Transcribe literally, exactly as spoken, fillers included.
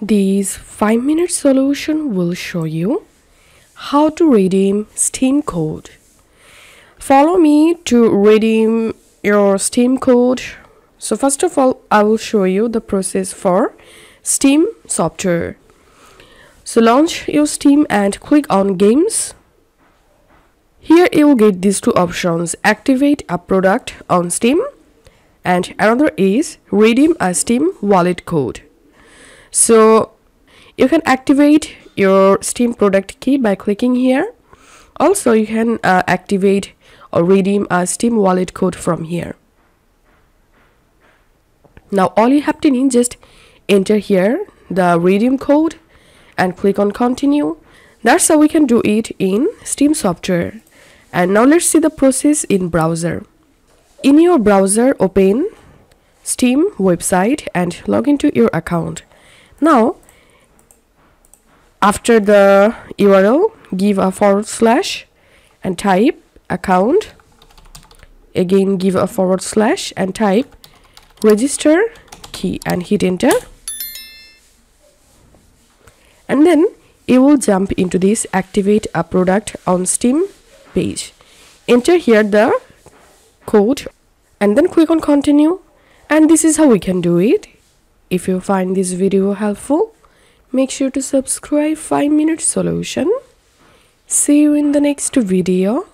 This five minute solution will show you how to redeem Steam code. Follow me to redeem your Steam code. So first of all, I will show you the process for Steam software. So launch your Steam and click on Games. Here you will get these two options: activate a product on Steam, and another is redeem a Steam wallet code. So you can activate your Steam product key by clicking here. Also, you can uh, activate or redeem a Steam wallet code from here. Now all you have to do is just enter here the redeem code and click on continue. That's how we can do it in Steam software. And now let's see the process in browser. In your browser, open Steam website and log into your account. Now, after the U R L, give a forward slash and type account. Again, give a forward slash and type register key and hit enter. And then you will jump into this activate a product on Steam page. Enter here the code and then click on continue. And this is how we can do it. If you find this video helpful, make sure to subscribe five minute solution. See you in the next video.